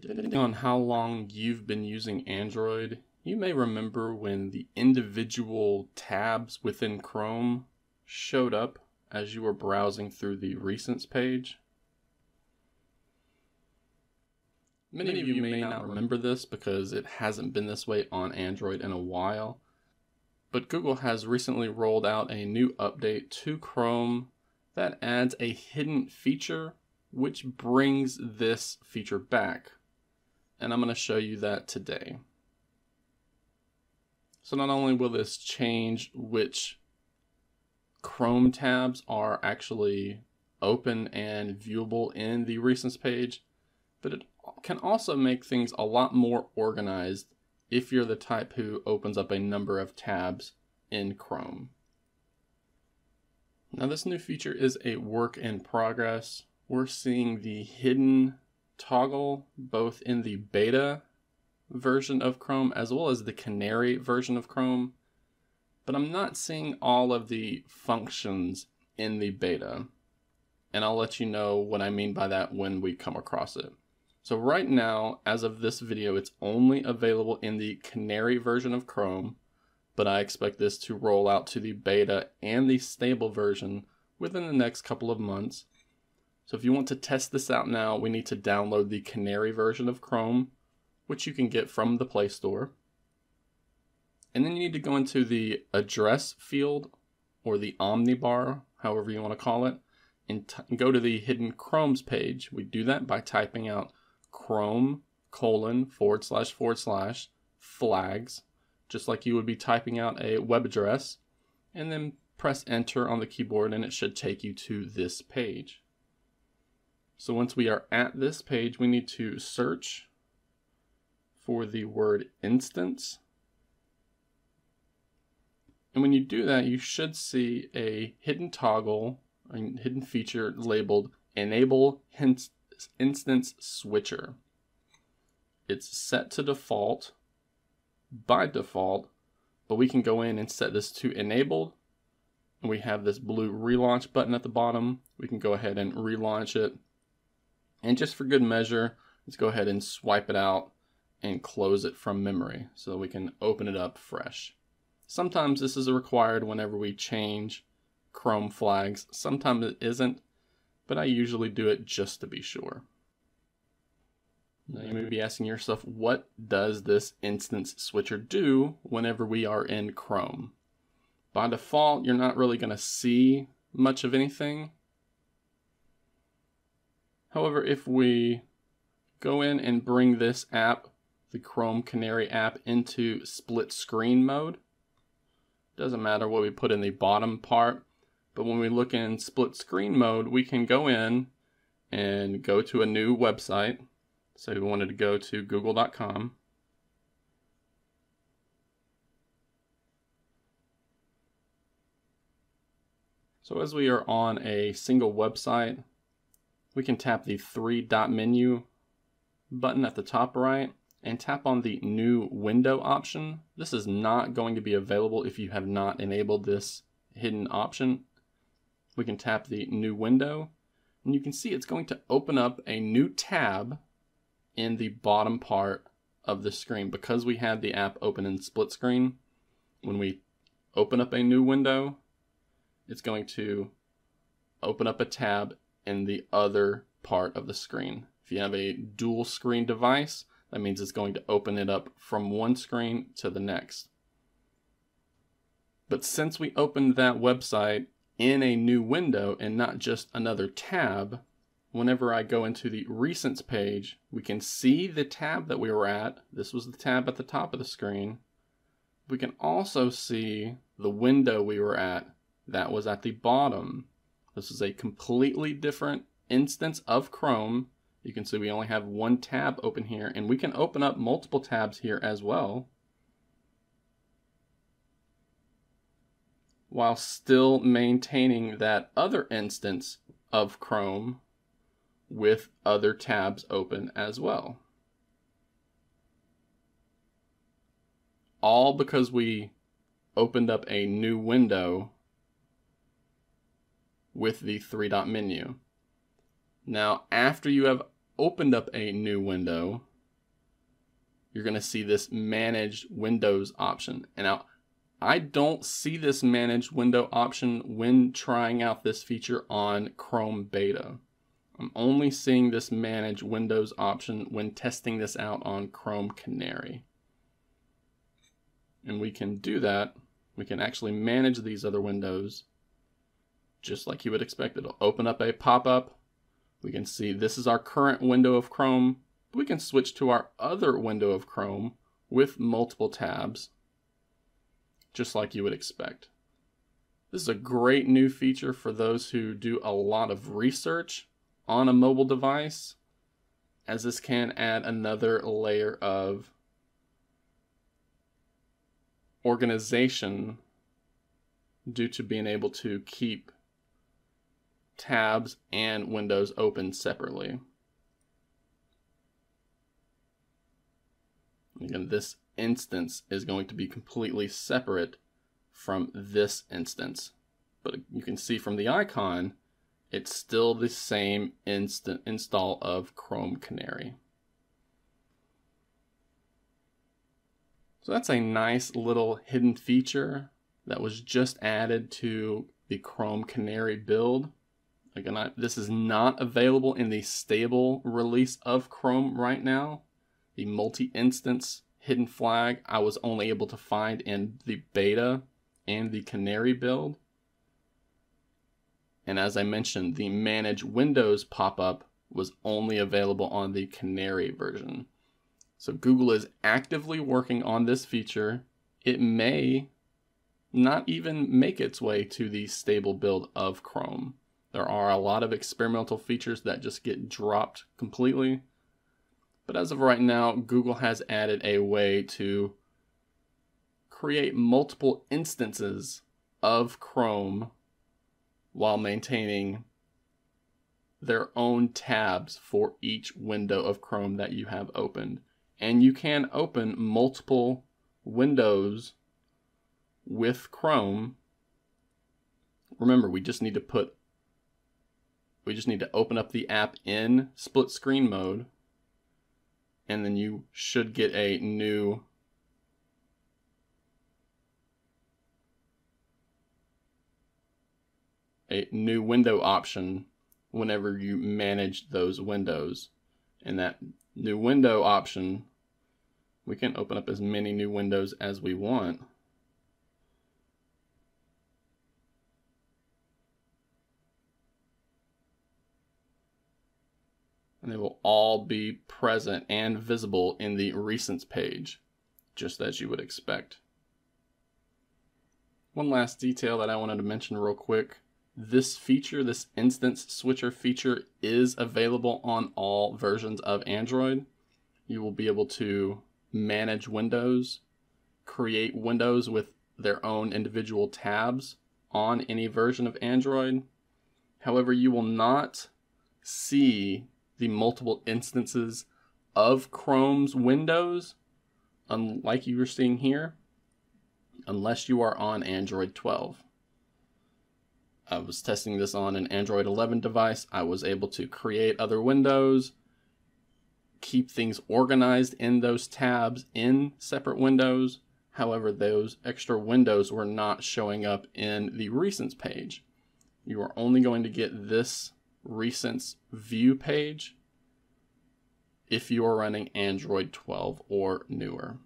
Depending on how long you've been using Android, you may remember when the individual tabs within Chrome showed up as you were browsing through the Recents page. Many of you may not remember this because it hasn't been this way on Android in a while, but Google has recently rolled out a new update to Chrome that adds a hidden feature which brings this feature back. And I'm going to show you that today. So not only will this change which Chrome tabs are actually open and viewable in the Recents page, but it can also make things a lot more organized if you're the type who opens up a number of tabs in Chrome. Now this new feature is a work in progress. We're seeing the hidden toggle both in the beta version of Chrome as well as the Canary version of Chrome, but I'm not seeing all of the functions in the beta, and I'll let you know what I mean by that when we come across it. So right now, as of this video, it's only available in the Canary version of Chrome, but I expect this to roll out to the beta and the stable version within the next couple of months. So if you want to test this out now, we need to download the Canary version of Chrome, which you can get from the Play Store. And then you need to go into the address field, or the Omnibar, however you want to call it, and go to the hidden Chrome's page. We do that by typing out Chrome://flags, just like you would be typing out a web address, and then press enter on the keyboard and it should take you to this page. So once we are at this page, we need to search for the word instance. And when you do that, you should see a hidden toggle, a hidden feature labeled Enable Instance Switcher. It's set to default by default, but we can go in and set this to enabled. And we have this blue relaunch button at the bottom. We can go ahead and relaunch it. And just for good measure, let's go ahead and swipe it out and close it from memory so that we can open it up fresh. Sometimes this is required whenever we change Chrome flags. Sometimes it isn't, but I usually do it just to be sure. Now you may be asking yourself, what does this instance switcher do whenever we are in Chrome? By default, you're not really going to see much of anything. However, if we go in and bring this app, the Chrome Canary app, into split screen mode, doesn't matter what we put in the bottom part, but when we look in split screen mode, we can go in and go to a new website. So we wanted to go to google.com. So as we are on a single website, we can tap the three-dot menu button at the top right and tap on the new window option. This is not going to be available if you have not enabled this hidden option. We can tap the new window and you can see it's going to open up a new tab in the bottom part of the screen. Because we had the app open in split screen, when we open up a new window, it's going to open up a tab in the other part of the screen. If you have a dual screen device, that means it's going to open it up from one screen to the next. But since we opened that website in a new window and not just another tab, whenever I go into the Recents page, we can see the tab that we were at. This was the tab at the top of the screen. We can also see the window we were at. That was at the bottom. This is a completely different instance of Chrome. You can see we only have one tab open here, and we can open up multiple tabs here as well, while still maintaining that other instance of Chrome with other tabs open as well. All because we opened up a new window with the three-dot menu. Now, after you have opened up a new window, you're going to see this Manage Windows option. And now I don't see this Manage Window option when trying out this feature on Chrome Beta. I'm only seeing this Manage Windows option when testing this out on Chrome Canary. And we can do that. We can actually manage these other windows just like you would expect. It'll open up a pop-up. We can see this is our current window of Chrome. We can switch to our other window of Chrome with multiple tabs, just like you would expect. This is a great new feature for those who do a lot of research on a mobile device, as this can add another layer of organization due to being able to keep tabs and windows open separately. Again, this instance is going to be completely separate from this instance, but you can see from the icon it's still the same install of Chrome Canary. So that's a nice little hidden feature that was just added to the Chrome Canary build. Again, this is not available in the stable release of Chrome right now. The multi-instance hidden flag I was only able to find in the beta and the Canary build. And as I mentioned, the Manage Windows pop-up was only available on the Canary version. So Google is actively working on this feature. It may not even make its way to the stable build of Chrome. There are a lot of experimental features that just get dropped completely. But as of right now, Google has added a way to create multiple instances of Chrome while maintaining their own tabs for each window of Chrome that you have opened. And you can open multiple windows with Chrome. Remember, we just need to open up the app in split screen mode, and then you should get a new window option whenever you manage those windows. And that new window option, we can open up as many new windows as we want. And they will all be present and visible in the Recents page, just as you would expect. One last detail that I wanted to mention real quick. This feature, this instance switcher feature, is available on all versions of Android. You will be able to manage windows, create windows with their own individual tabs on any version of Android. However, you will not see the multiple instances of Chrome's windows, unlike you were seeing here, unless you are on Android 12. I was testing this on an Android 11 device. I was able to create other windows, keep things organized in those tabs in separate windows. However, those extra windows were not showing up in the Recents page. You are only going to get this Recents view page if you are running Android 12 or newer.